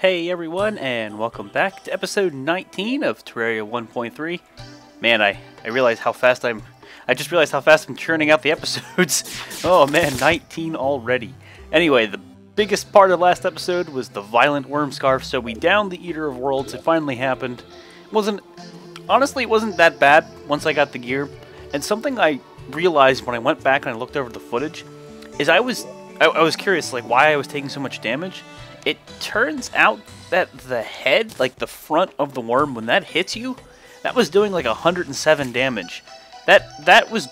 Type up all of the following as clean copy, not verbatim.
Hey everyone, and welcome back to episode 19 of Terraria 1.3. Man, I realize how fast I just realized how fast I'm churning out the episodes. Oh man, 19 already. Anyway, the biggest part of last episode was the violent worm scarf, so we downed the Eater of Worlds. It finally happened. Honestly, it wasn't that bad once I got the gear. And something I realized when I went back and I looked over the footage is I was curious like why I was taking so much damage. It turns out that the head, like the front of the worm, when that hits you, that was doing like 107 damage. That was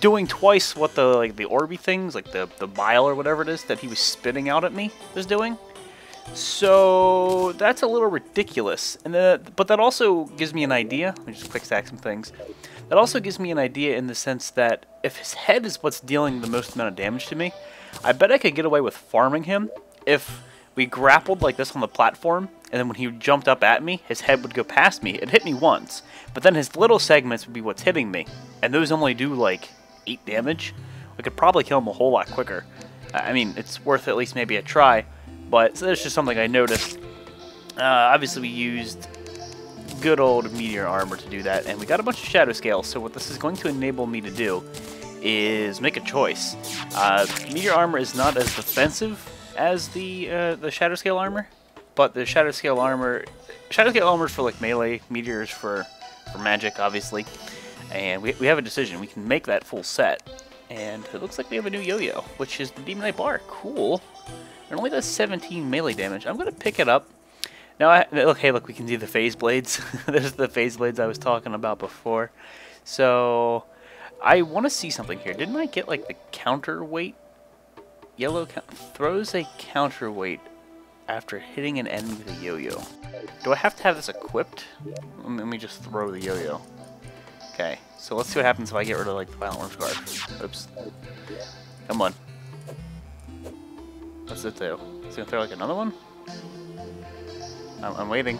doing twice what the Orby things, like the bile or whatever it is that he was spitting out at me was doing. So that's a little ridiculous. And but that also gives me an idea. Let me just quick stack some things. That also gives me an idea in the sense that if his head is what's dealing the most amount of damage to me, I bet I could get away with farming him. If we grappled like this on the platform, and then when he jumped up at me, his head would go past me. It hit me once, but then his little segments would be what's hitting me, and those only do like 8 damage. We could probably kill him a whole lot quicker. I mean, it's worth at least maybe a try, but so that's just something I noticed. Obviously, we used good old meteor armor to do that, and we got a bunch of shadow scales, so what this is going to enable me to do is make a choice. Meteor armor is not as defensive as the shadow scale armor, but the shadow scale armor is for like melee, meteors for magic, obviously. And we have a decision. We can make that full set, and it looks like we have a new yo-yo, which is the Demonite Bar. Cool. It only does 17 melee damage. I'm gonna pick it up. Now, look, we can do the phase blades. There's the phase blades I was talking about before. So I want to see something here. Didn't I get like the counterweight? Yellow throws a counterweight after hitting an enemy with a yo-yo. Do I have to have this equipped? Let me just throw the yo-yo. Okay, so let's see what happens if I get rid of like the violent worm scarf. Oops. Come on. What's it do? Is it gonna throw like another one? I'm waiting.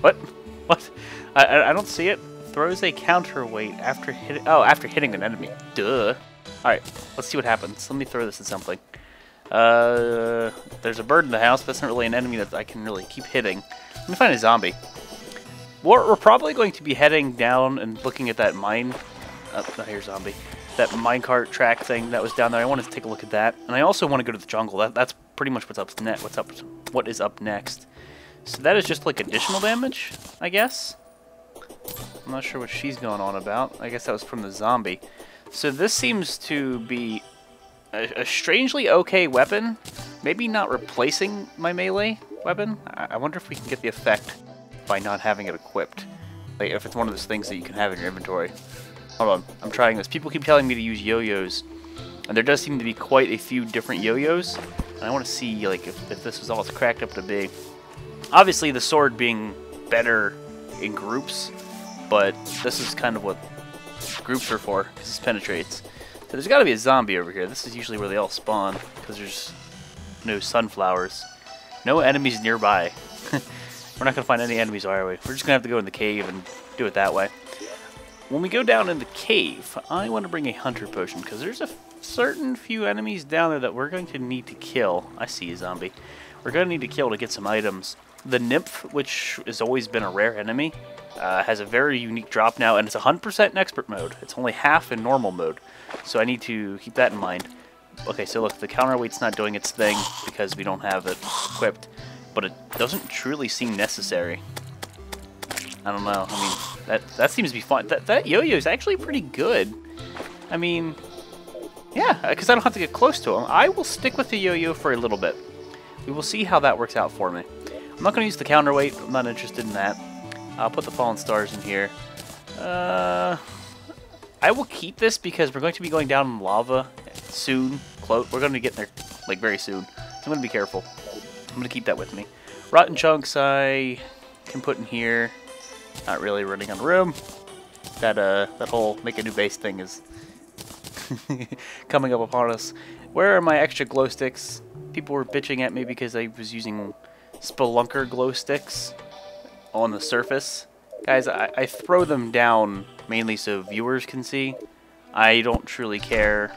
What? What? I don't see it. Throws a counterweight after hitting an enemy. Duh. Alright, let's see what happens. Let me throw this at something. There's a bird in the house, but that's not really an enemy that I can really keep hitting. Let me find a zombie. We're probably going to be heading down and looking at that mine... not here, zombie. That minecart track thing that was down there. I wanted to take a look at that. And I also want to go to the jungle. That's pretty much what is up next. So that is just like additional damage, I guess? I'm not sure what she's going on about. I guess that was from the zombie. So this seems to be a strangely okay weapon, maybe not replacing my melee weapon. I wonder if we can get the effect by not having it equipped. Like if it's one of those things that you can have in your inventory. Hold on, I'm trying this. People keep telling me to use yo-yos, and there does seem to be quite a few different yo-yos. And I want to see like if this is all it's cracked up to be. Obviously the sword being better in groups, but this is kind of what groups are for, because this penetrates. So there's got to be a zombie over here. This is usually where they all spawn, because there's no sunflowers. No enemies nearby. We're not going to find any enemies, are we? We're just going to have to go in the cave and do it that way. When we go down in the cave, I want to bring a hunter potion, because there's a certain few enemies down there that we're going to need to kill. I see a zombie. We're going to need to kill to get some items. The Nymph, which has always been a rare enemy, has a very unique drop now, and it's 100% in expert mode. It's only half in normal mode, so I need to keep that in mind. Okay, so look, the counterweight's not doing its thing because we don't have it equipped, but it doesn't truly seem necessary. I don't know. I mean, that seems to be fun. That yo-yo is actually pretty good. I mean, yeah, because I don't have to get close to him. I will stick with the yo-yo for a little bit. We will see how that works out for me. I'm not going to use the counterweight. I'm not interested in that. I'll put the fallen stars in here. I will keep this because we're going to be going down in lava soon. We're going to get there like very soon. So I'm going to be careful. I'm going to keep that with me. Rotten chunks I can put in here. Not really running on room. That whole make a new base thing is coming up upon us. Where are my extra glow sticks? People were bitching at me because I was using Spelunker glow sticks on the surface. Guys, I throw them down mainly so viewers can see. I don't truly care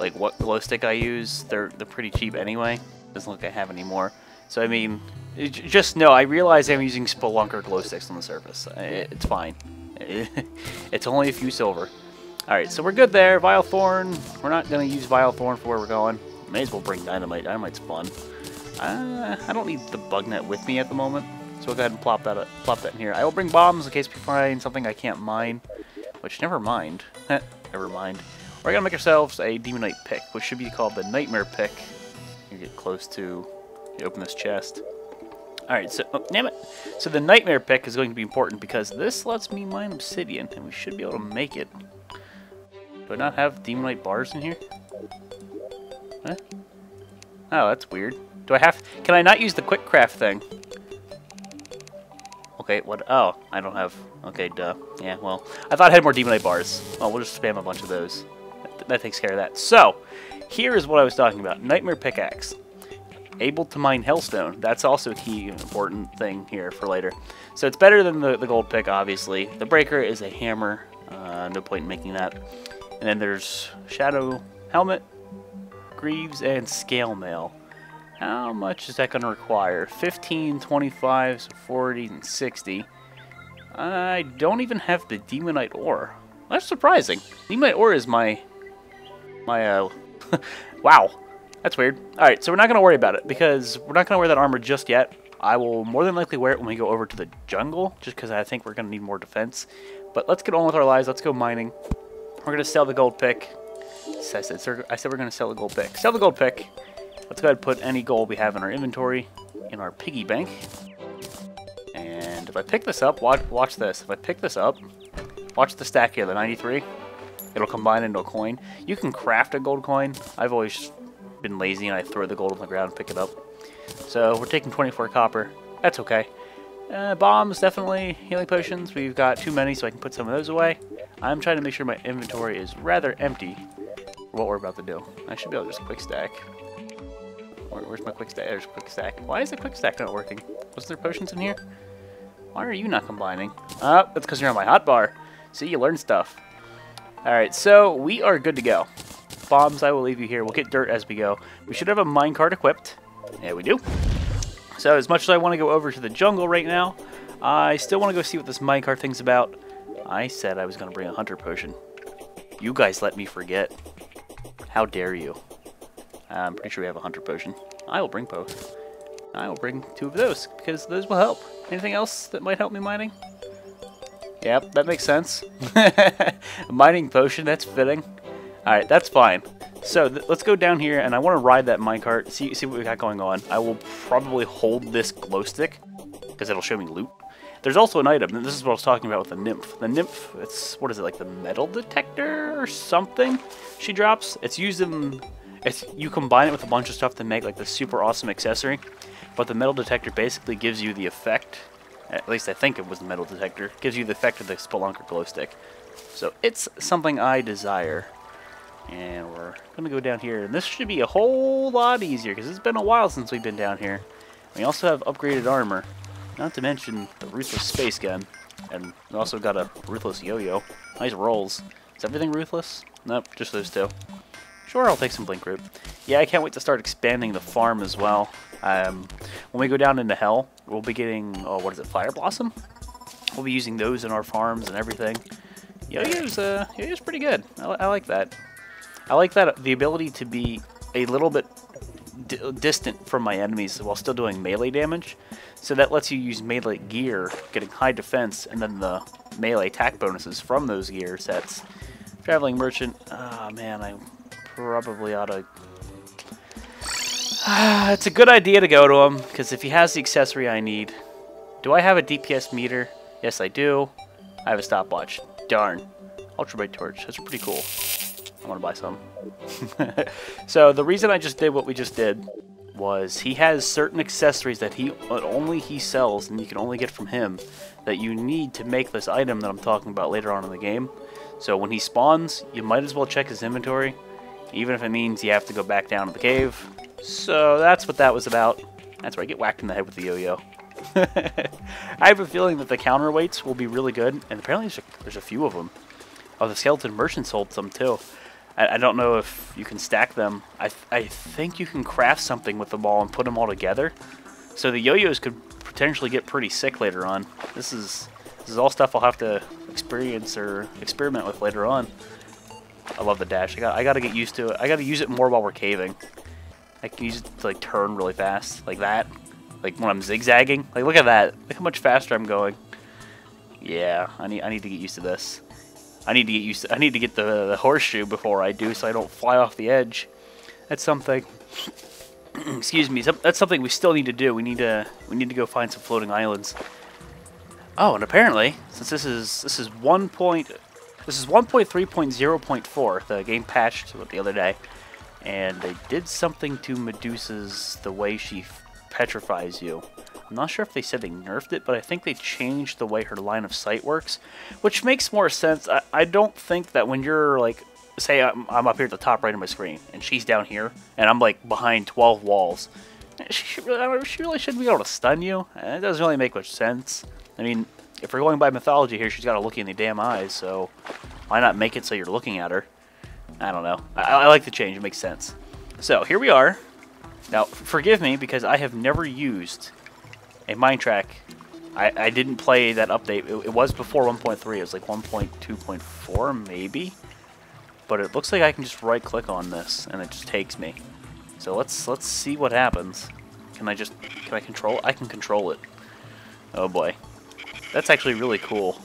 like what glow stick I use. They're pretty cheap anyway. doesn't look like I have any more. So I mean, just know I realize I'm using Spelunker glow sticks on the surface. It's fine. It's only a few silver. All right, so we're good there. Vilethorn. We're not gonna use Vilethorn for where we're going. May as well bring Dynamite. Dynamite's fun. I don't need the bug net with me at the moment, so we'll go ahead and plop that in here. I will bring bombs in case we find something I can't mine. Which, never mind. Never mind. We're gonna make ourselves a Demonite pick, which should be called the nightmare pick. You get close to. Open this chest. Alright, so, oh, damn it. So the nightmare pick is going to be important because this lets me mine obsidian, and we should be able to make it. Do I not have Demonite bars in here? Huh? Oh, that's weird. Do I have, can I not use the quick craft thing? Okay, what, oh, I don't have, okay, duh. Yeah, well, I thought I had more Demonite bars. Well, we'll just spam a bunch of those. That takes care of that. So, here is what I was talking about. Nightmare pickaxe. Able to mine hellstone. That's also a key important thing here for later. So it's better than the gold pick, obviously. The breaker is a hammer. No point in making that. And then there's shadow helmet, greaves, and scale mail. How much is that going to require? 15, 25, 40, and 60. I don't even have the Demonite ore. That's surprising. Demonite ore is my wow. That's weird. Alright, so we're not going to worry about it, because we're not going to wear that armor just yet. I will more than likely wear it when we go over to the jungle, just because I think we're going to need more defense. But let's get on with our lives. Let's go mining. We're going to sell the gold pick. I said we're going to sell the gold pick. Sell the gold pick. Let's go ahead and put any gold we have in our inventory in our piggy bank. And if I pick this up, watch this. If I pick this up, watch the stack here, the 93. It'll combine into a coin. You can craft a gold coin. I've always been lazy and I throw the gold on the ground and pick it up. So we're taking 24 copper. That's okay. Bombs, definitely. Healing potions. We've got too many, so I can put some of those away. I'm trying to make sure my inventory is rather empty for what we're about to do. I should be able to just quick stack. Where's my quick stack? There's quick stack. Why is the quick stack not working? Was there potions in here? Why are you not combining? That's because you're on my hotbar. See, you learn stuff. Alright, so we are good to go. Bombs, I will leave you here. We'll get dirt as we go. We should have a minecart equipped. Yeah, we do. So as much as I want to go over to the jungle right now, I still want to go see what this minecart thing's about. I said I was going to bring a hunter potion. You guys let me forget. How dare you? I'm pretty sure we have a hunter potion. I will bring both. I will bring two of those, because those will help. Anything else that might help me mining? Yep, that makes sense. A mining potion, that's fitting. Alright, that's fine. So let's go down here, and I want to ride that minecart, see what we got going on. I will probably hold this glow stick, because it'll show me loot. There's also an item, and this is what I was talking about with the Nymph. The Nymph, it's, what is it, like the Metal Detector or something she drops? It's used in, it's, you combine it with a bunch of stuff to make like the super awesome accessory, but the Metal Detector basically gives you the effect, at least I think it was the Metal Detector, gives you the effect of the Spelunker glow stick. So it's something I desire. And we're going to go down here. And this should be a whole lot easier because it's been a while since we've been down here. We also have upgraded armor. Not to mention the Ruthless Space Gun. And we also got a Ruthless Yo-Yo. Nice rolls. Is everything Ruthless? Nope, just those two. Sure, I'll take some Blink Root. Yeah, I can't wait to start expanding the farm as well. When we go down into Hell, we'll be getting, oh, what is it, Fire Blossom? We'll be using those in our farms and everything. Yo-Yo's pretty good. I like that. I like that the ability to be a little bit distant from my enemies while still doing melee damage. So that lets you use melee gear, getting high defense, and then the melee attack bonuses from those gear sets. Traveling Merchant. Ah, man, I probably ought to... it's a good idea to go to him, because if he has the accessory I need... Do I have a DPS meter? Yes, I do. I have a stopwatch. Darn. Ultra Bright Torch. That's pretty cool. I want to buy some. So the reason I just did what we just did was he has certain accessories that only he sells and you can only get from him that you need to make this item that I'm talking about later on in the game. So when he spawns, you might as well check his inventory, even if it means you have to go back down to the cave. So that's what that was about. That's where I get whacked in the head with the yo-yo. I have a feeling that the counterweights will be really good, and apparently there's a few of them. Oh, the Skeleton Merchant sold some too. I don't know if you can stack them. I think you can craft something with them all and put them all together. So the yo-yos could potentially get pretty sick later on. This is all stuff I'll have to experience or experiment with later on. I love the dash. I got to get used to it. I got to use it more while we're caving. I can use it to like turn really fast, like that. Like when I'm zigzagging. Like look at that. Look how much faster I'm going. Yeah, I need to get used to this. I need to get the horseshoe before I do, so I don't fly off the edge. That's something. Excuse me. That's something we still need to do. We need to go find some floating islands. Oh, and apparently, since this is 1.3.0.4, the game patched the other day, and they did something to Medusa's the way she petrifies you. I'm not sure if they said they nerfed it, but I think they changed the way her line of sight works, which makes more sense. I don't think that when you're like, say I'm up here at the top right of my screen, and she's down here, and I'm like behind 12 walls. She really shouldn't be able to stun you. It doesn't really make much sense. I mean, if we're going by mythology here, she's got to look in the damn eyes, so why not make it so you're looking at her? I don't know. I like the change. It makes sense. So here we are. Now, forgive me because I have never used a mine track. I didn't play that update. It was before 1.3. It was like 1.2.4 maybe. But it looks like I can just right click on this and it just takes me. So let's see what happens. Can I control it? I can control it. Oh boy. That's actually really cool.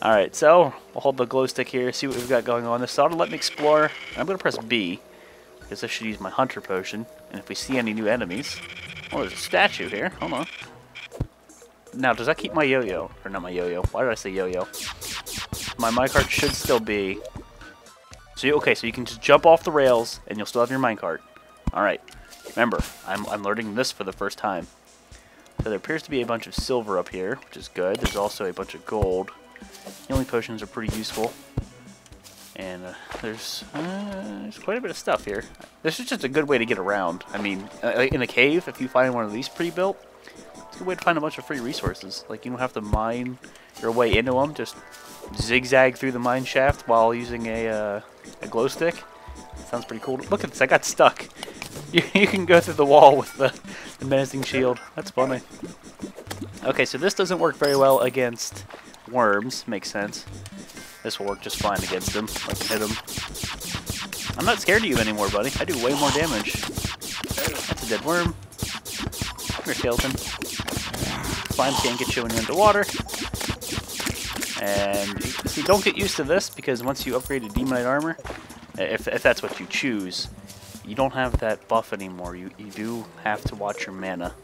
All right, so we'll hold the glow stick here, see what we've got going on. This ought to let me explore. I'm gonna press B because I should use my hunter potion. And if we see any new enemies. Oh, there's a statue here. Hold on. Now, does that keep my yo-yo? Or not my yo-yo. Why did I say yo-yo? My minecart should still be... So, okay, so you can just jump off the rails, and you'll still have your minecart. Alright. Remember, I'm learning this for the first time. So there appears to be a bunch of silver up here, which is good. There's also a bunch of gold. Healing potions are pretty useful. And there's quite a bit of stuff here. This is just a good way to get around. I mean, in a cave, if you find one of these pre-built, it's a good way to find a bunch of free resources. Like, you don't have to mine your way into them. Just zigzag through the mine shaft while using a glow stick. Sounds pretty cool. Look at this, I got stuck. You can go through the wall with the menacing shield. That's funny. Okay, so this doesn't work very well against worms. Makes sense. This will work just fine against them. I can hit them. I'm not scared of you anymore, buddy. I do way more damage. That's a dead worm. Come here, skeleton. Slime can't get you when you're underwater. And see, don't get used to this because once you upgrade to Demonite armor, if that's what you choose, you don't have that buff anymore. You do have to watch your mana.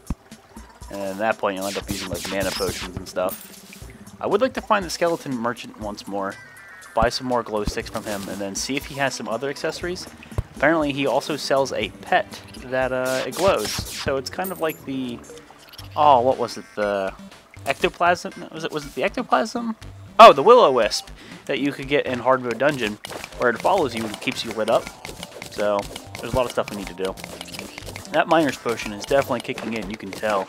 And at that point, you'll end up using like mana potions and stuff. I would like to find the skeleton merchant once more, buy some more glow sticks from him, and then see if he has some other accessories. Apparently he also sells a pet that it glows, so it's kind of like the, oh, what was it, the ectoplasm? Was it the ectoplasm? Oh, the will-o-wisp that you could get in hard mode dungeon, where it follows you and keeps you lit up. So there's a lot of stuff we need to do. That miner's potion is definitely kicking in. You can tell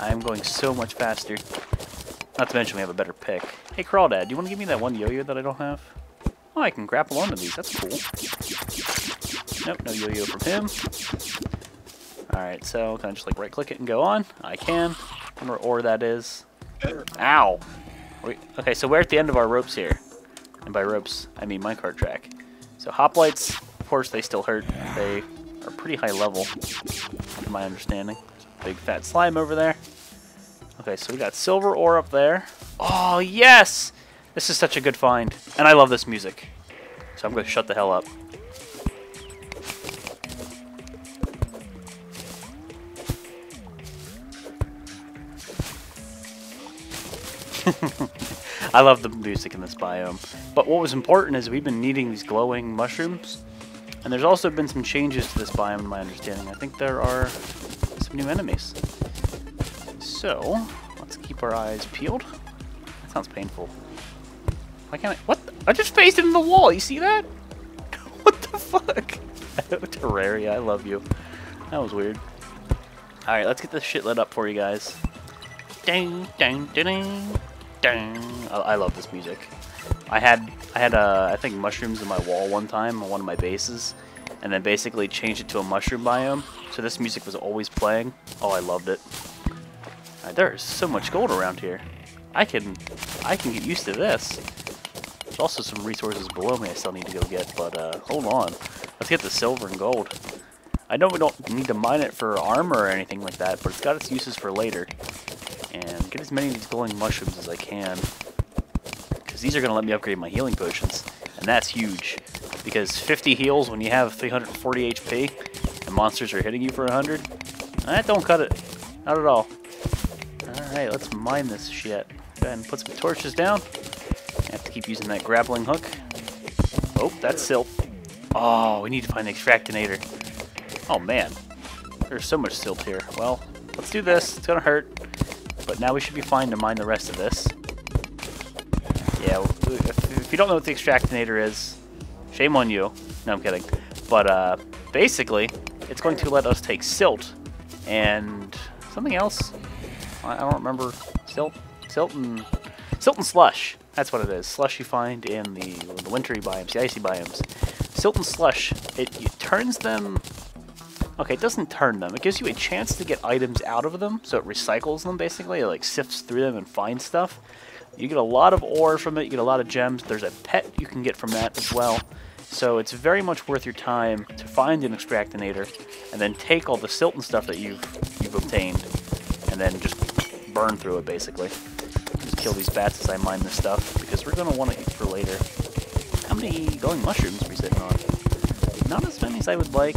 I am going so much faster. Not to mention we have a better pick. Hey, Crawdad, do you want to give me that one yo-yo that I don't have? Oh, I can grapple onto these. That's cool. Nope, no yo-yo from him. Alright, so can I just like right-click it and go on? I can. Or that is. Ow! Okay, so we're at the end of our ropes here. And by ropes, I mean my cart track. So hoplites, of course, they still hurt. They are pretty high level, to my understanding. Big fat slime over there. Okay, so we got silver ore up there. Oh, yes! This is such a good find. And I love this music. So I'm going to shut the hell up. I love the music in this biome. But what was important is we've been needing these glowing mushrooms. And there's also been some changes to this biome, in my understanding. I think there are some new enemies. So, let's keep our eyes peeled. That sounds painful. Why can't I? What? I just phased into the wall. You see that? What the fuck? Terraria, I love you. That was weird. Alright, let's get this shit lit up for you guys. Dang, dang, dang, dang. I love this music. I had I think mushrooms in my wall one time on one of my bases, and then basically changed it to a mushroom biome. So this music was always playing. Oh, I loved it. Right, there is so much gold around here. I can get used to this. There's also some resources below me I still need to go get, but hold on. Let's get the silver and gold. I know we don't need to mine it for armor or anything like that, but it's got its uses for later. And get as many of these glowing mushrooms as I can, because these are going to let me upgrade my healing potions, and that's huge. Because 50 heals when you have 340 HP and monsters are hitting you for 100, that don't cut it. Not at all. Alright, let's mine this shit. Go ahead and put some torches down. I have to keep using that grappling hook. Oh, that's silk. Oh, we need to find the Extractinator. Oh man, there's so much silt here. Well, let's do this. It's gonna hurt, but now we should be fine to mine the rest of this. Yeah, if you don't know what the Extractinator is, shame on you. No, I'm kidding. But basically, it's going to let us take silt and something else. I don't remember. Silt and slush. That's what it is. Slush you find in the wintry biomes, the icy biomes. Silt and slush. It turns them. Okay, it doesn't turn them. It gives you a chance to get items out of them, so it recycles them, basically. It, like, sifts through them and finds stuff. You get a lot of ore from it. You get a lot of gems. There's a pet you can get from that as well. So it's very much worth your time to find an Extractinator and then take all the silt and stuff that you've obtained and then just burn through it, basically. Just kill these bats as I mine this stuff, because we're going to want to eat for later. How many glowing mushrooms are we sitting on? Not as many as I would like.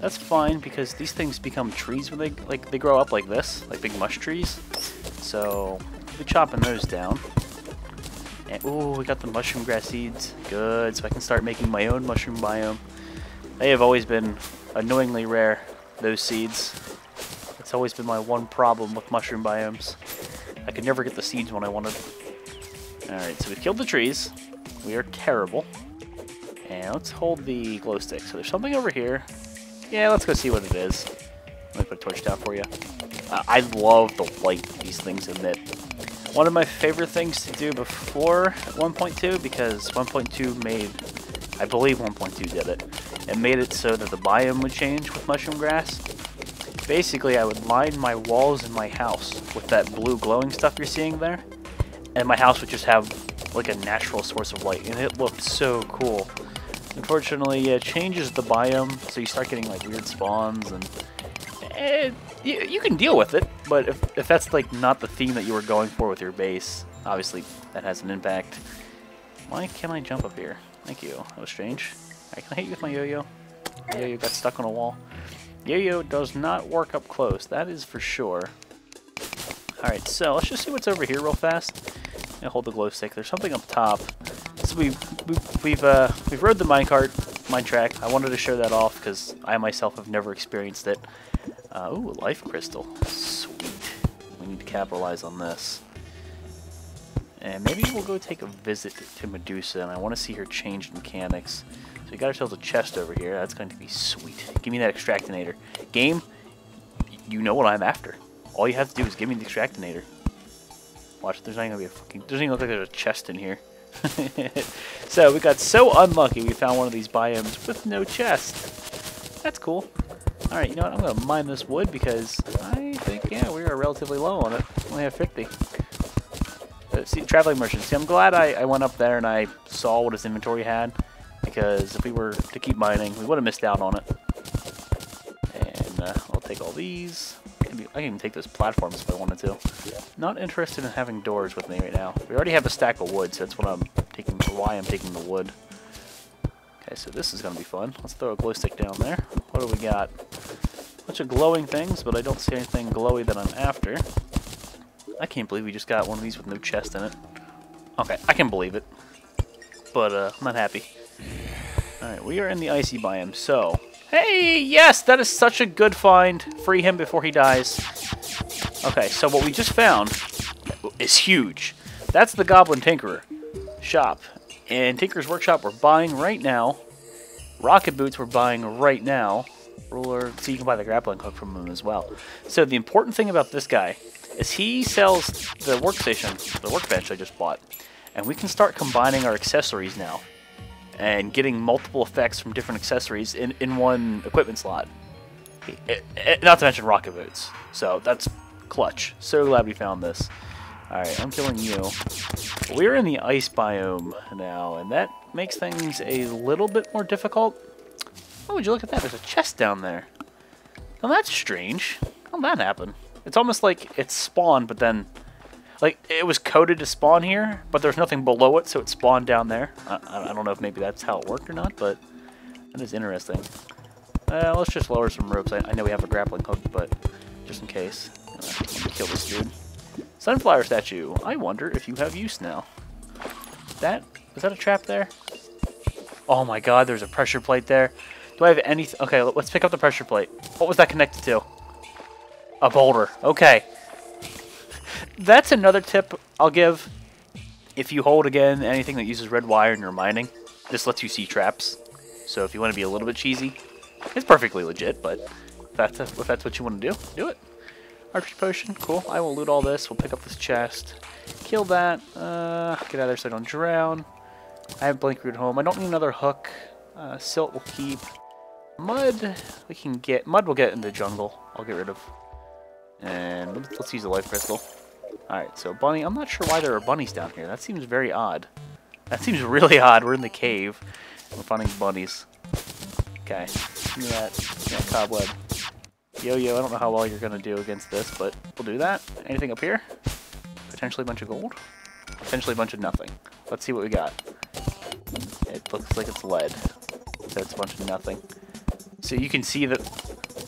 That's fine, because these things become trees when they grow up like this, like big mush trees. So we'll be chopping those down. And ooh, we got the mushroom grass seeds. Good, so I can start making my own mushroom biome. They have always been annoyingly rare, those seeds. It's always been my one problem with mushroom biomes. I could never get the seeds when I wanted. Alright, so we've killed the trees. We are terrible. And let's hold the glow stick. So there's something over here. Yeah, let's go see what it is. Let me put a torch down for you. I love the light these things emit. One of my favorite things to do before 1.2, because 1.2 made, I believe 1.2 did it. It made it so that the biome would change with mushroom grass. Basically, I would line my walls in my house with that blue glowing stuff you're seeing there. And my house would just have like a natural source of light. And it looked so cool. Unfortunately, yeah, it changes the biome, so you start getting like weird spawns, and you can deal with it. But if that's like not the theme that you were going for with your base, obviously that has an impact. Why can't I jump up here? Thank you. That was strange. All right, can I hit you with my yo-yo? My yo-yo got stuck on a wall. Yo-yo does not work up close. That is for sure. All right, so let's just see what's over here real fast. I'm gonna hold the glow stick. There's something up top. So we've rode the mine track. I wanted to show that off because I myself have never experienced it. Ooh, a life crystal. Sweet. We need to capitalize on this. And maybe we'll go take a visit to Medusa, and I want to see her change mechanics. So we got ourselves a chest over here. That's going to be sweet. Give me that Extractinator. Game, you know what I'm after. All you have to do is give me the Extractinator. Watch, there's not going to be a fucking... Doesn't even look like there's a chest in here. So we got so unlucky we found one of these biomes with no chest. That's cool. Alright, you know what? I'm going to mine this wood because I think, yeah, we are relatively low on it. We only have 50. But see, traveling merchant. See, I'm glad I went up there and I saw what his inventory had, because if we were to keep mining, we would have missed out on it. And I'll take all these. I can even take those platforms if I wanted to. Not interested in having doors with me right now. We already have a stack of wood, so that's what I'm taking, why I'm taking the wood. Okay, so this is going to be fun. Let's throw a glow stick down there. What do we got? A bunch of glowing things, but I don't see anything glowy that I'm after. I can't believe we just got one of these with no chest in it. Okay, I can believe it. But I'm not happy. Alright, we are in the icy biome, so... Hey, yes, that is such a good find. Free him before he dies. Okay, so what we just found is huge. That's the Goblin Tinkerer shop. And Tinkerer's Workshop we're buying right now. Rocket Boots we're buying right now. Ruler, so you can buy the grappling hook from him as well. So the important thing about this guy is he sells the workbench I just bought. and we can start combining our accessories now and getting multiple effects from different accessories in one equipment slot. Not to mention rocket boots. So that's clutch. So glad we found this. Alright, I'm killing you. We're in the ice biome now, and that makes things a little bit more difficult. Oh, would you look at that? There's a chest down there. Well, that's strange. How'd that happen? It's almost like it spawned, but then... like, it was coded to spawn here, but there's nothing below it, so it spawned down there. I don't know if maybe that's how it worked or not, but that is interesting. Let's just lower some ropes. I know we have a grappling hook, but just in case. Let me kill this dude. Sunflower statue. I wonder if you have use now. Was that a trap there? Oh my god, there's a pressure plate there. Do I have anything? Okay, let's pick up the pressure plate. What was that connected to? A boulder. Okay. That's another tip I'll give. If you hold, again, anything that uses red wire in your mining, this lets you see traps. So if you want to be a little bit cheesy, it's perfectly legit, but if that's what you want to do, do it. Archery potion, cool. I will loot all this. We'll pick up this chest. Kill that. Get out of there so I don't drown. I have blank root home. I don't need another hook. Silt will keep. Mud, we can get. Mud will get in the jungle. I'll get rid of. And let's use the life crystal. Alright, so bunny. I'm not sure why there are bunnies down here. That seems very odd. That seems really odd. We're in the cave. We're finding bunnies. Okay. Look at that. Yeah, cobweb. Yo-yo, I don't know how well you're going to do against this, but we'll do that. Anything up here? Potentially a bunch of gold. Potentially a bunch of nothing. Let's see what we got. It looks like it's lead. So it's a bunch of nothing. So you can see that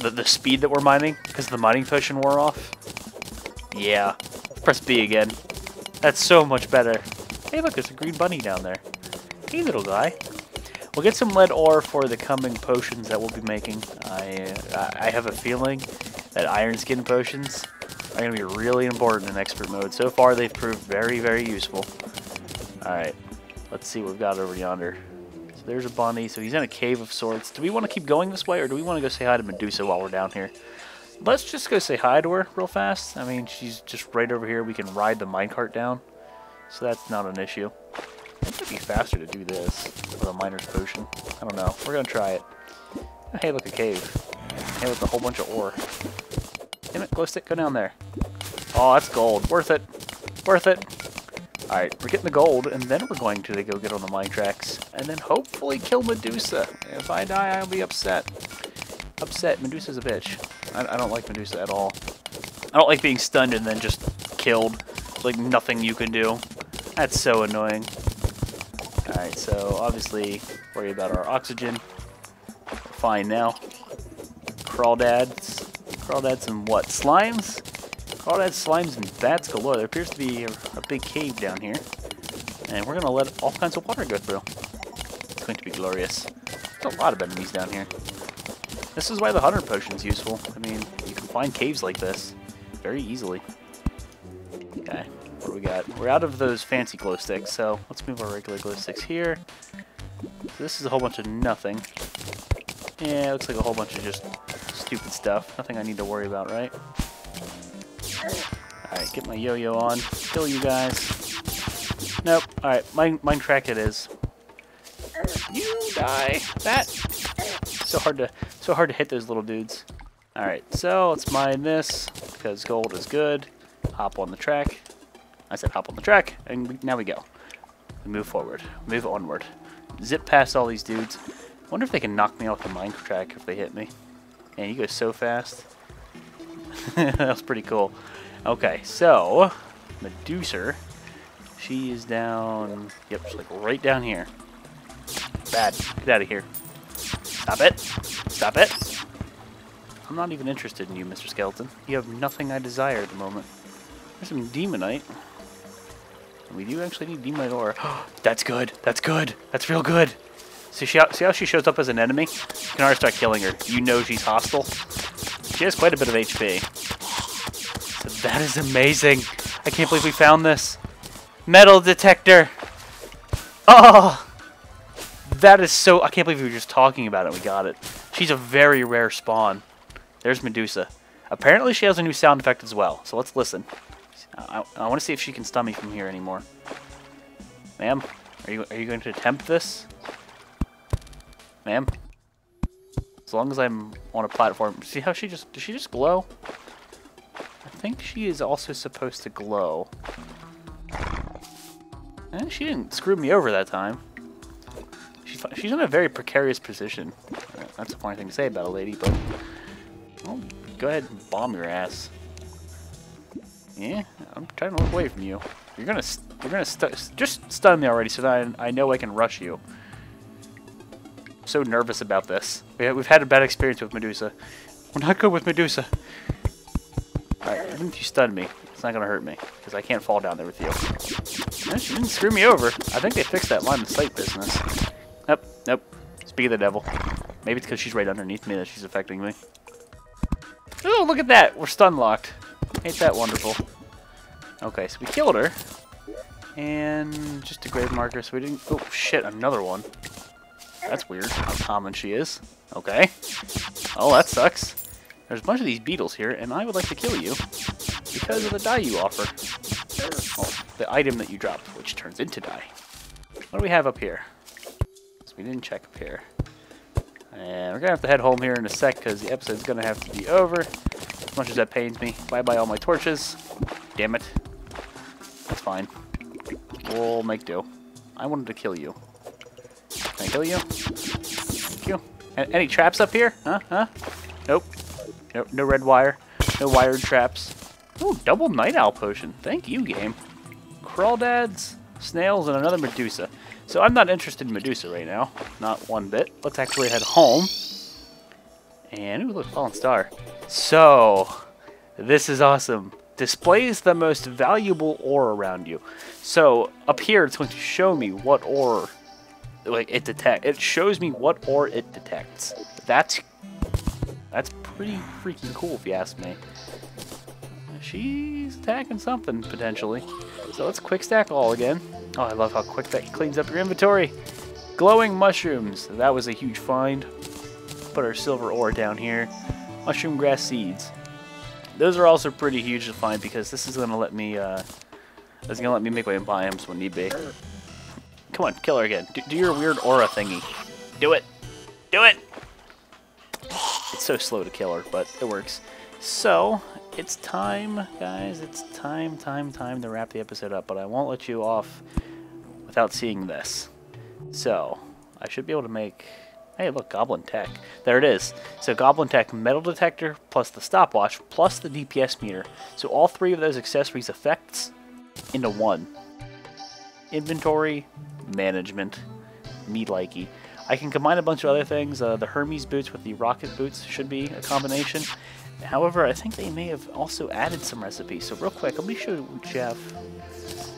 the speed that we're mining, because the mining potion wore off. Yeah. Press B again. That's so much better. Hey, look, there's a green bunny down there. Hey, little guy. We'll get some lead ore for the coming potions that we'll be making. I have a feeling that iron skin potions are going to be really important in expert mode. So far, they've proved very, very useful. All right, let's see what we've got over yonder. So there's a bunny. So he's in a cave of sorts. Do we want to keep going this way, or do we want to go say hi to Medusa while we're down here? Let's just go say hi to her real fast. I mean, she's just right over here. We can ride the minecart down, so that's not an issue. It might be faster to do this with a miner's potion. I don't know. We're going to try it. Oh, hey, look, a cave. Hey, with a whole bunch of ore. Damn it, glow stick, go down there. Oh, that's gold. Worth it. Worth it. Alright, we're getting the gold, and then we're going to go get on the mine tracks, and then hopefully kill Medusa. If I die, I'll be upset. Upset. Medusa's a bitch. I don't like Medusa at all. I don't like being stunned and then just killed. Like, nothing you can do. That's so annoying. Alright, so obviously, worry about our oxygen. Fine now. Crawdads. Crawdads and what? Slimes? Crawdads, slimes, and bats galore. There appears to be a big cave down here. And we're going to let all kinds of water go through. It's going to be glorious. There's a lot of enemies down here. This is why the hunter potion is useful. I mean, you can find caves like this very easily. Okay. What do we got? We're out of those fancy glow sticks, so let's move our regular glow sticks here. So this is a whole bunch of nothing. Yeah, it looks like a whole bunch of just stupid stuff. Nothing I need to worry about, right? Alright, get my yo-yo on. Kill you guys. Nope. Alright, mine track it is. You die! That! So hard to hit those little dudes. Alright, so let's mine this, because gold is good. Hop on the track. I said hop on the track, and now we go. We move forward. Move onward. Zip past all these dudes. I wonder if they can knock me off the mine track if they hit me. Man, you go so fast. That was pretty cool. Okay, so, Medusa. She is down... yep, she's like right down here. Bad. Get out of here. Stop it. Stop it. I'm not even interested in you, Mr. Skeleton. You have nothing I desire at the moment. There's some demonite. We do actually need demonite ore. That's good. That's good. That's real good. See how she shows up as an enemy? You can already start killing her. You know she's hostile. She has quite a bit of HP. So that is amazing. I can't believe we found this. Metal detector. Oh! That is so... I can't believe we were just talking about it. We got it. She's a very rare spawn. There's Medusa. Apparently she has a new sound effect as well. So let's listen. I want to see if she can stun me from here anymore. Ma'am? Are you going to attempt this? Ma'am? As long as I'm on a platform. See how she just... Did she just glow? I think she is also supposed to glow. Eh, she didn't screw me over that time. She's in a very precarious position. That's a funny thing to say about a lady, but... Well, go ahead and bomb your ass. Yeah, I'm trying to look away from you. You're gonna just stun me already, so that I know I can rush you. I'm so nervous about this. We've had a bad experience with Medusa. We're not good with Medusa. Alright, I think you stunned me. It's not gonna hurt me, because I can't fall down there with you. No, she didn't screw me over. I think they fixed that line of sight business. Nope, nope. Speak of the devil. Maybe it's because she's right underneath me that she's affecting me. Oh, look at that! We're stun locked. Ain't that wonderful? Okay, so we killed her. And just a grave marker, so we didn't... Oh, shit, another one. That's weird, how common she is. Okay. Oh, that sucks. There's a bunch of these beetles here, and I would like to kill you because of the die you offer. Oh, the item that you dropped, which turns into die. What do we have up here? So we didn't check up here. And we're going to have to head home here in a sec, because the episode's going to have to be over. As much as that pains me. Bye-bye all my torches. Damn it. That's fine. We'll make do. I wanted to kill you. Can I kill you? Thank you. Any traps up here? Huh? Huh? Nope. Nope. No red wire. No wired traps. Ooh, double night owl potion. Thank you, game. Crawdads, snails, and another Medusa. So I'm not interested in Medusa right now. Not one bit. Let's actually head home. And, ooh, look, fallen star. So, this is awesome. Displays the most valuable ore around you. So, up here, it's going to show me what ore it detects. It shows me what ore it detects. That's pretty freaking cool, if you ask me. She's attacking something, potentially. So, let's quick stack all again. Oh, I love how quick that cleans up your inventory. Glowing mushrooms. That was a huge find. Put our silver ore down here. Mushroom grass seeds. Those are also pretty huge to find because this is gonna let me make my own biomes when need be. Come on, kill her again. Do your weird aura thingy. Do it. Do it. It's so slow to kill her, but it works. So it's time, guys. It's time to wrap the episode up. But I won't let you off without seeing this. So I should be able to make. Hey, look, Goblin Tech. There it is. So Goblin Tech, Metal Detector, plus the stopwatch, plus the DPS meter. So all three of those accessories effects into one. Inventory, management, me likey. I can combine a bunch of other things. The Hermes boots with the rocket boots should be a combination. However, I think they may have also added some recipes. So real quick, let me show you Jeff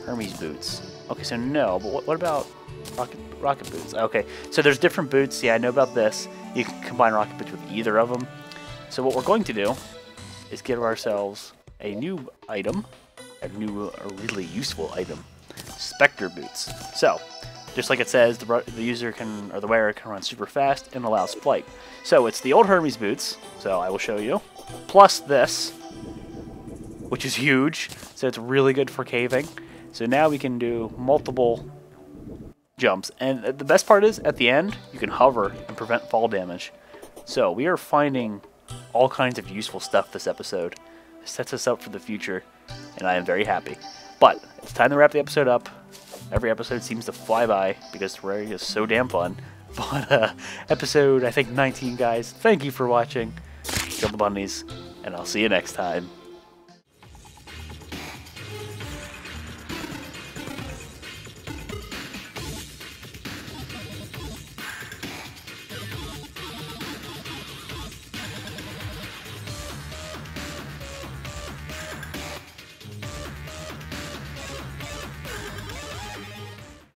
Hermes boots. Okay, so no, but what about... Rocket boots. Okay, so there's different boots. Yeah, I know about this. You can combine rocket boots with either of them. So what we're going to do is get ourselves a new item, a really useful item, Spectre boots. So, just like it says, the user can, or the wearer can run super fast and allows flight. So it's the old Hermes boots. So I will show you. Plus this, which is huge. So it's really good for caving. So now we can do multiple jumps, and the best part is at the end you can hover and prevent fall damage. So we are finding all kinds of useful stuff this episode. It sets us up for the future, and I am very happy. But it's time to wrap the episode up. Every episode seems to fly by because Terraria is so damn fun. But episode I think 19, guys. Thank you for watching. Kill the bunnies, and I'll see you next time.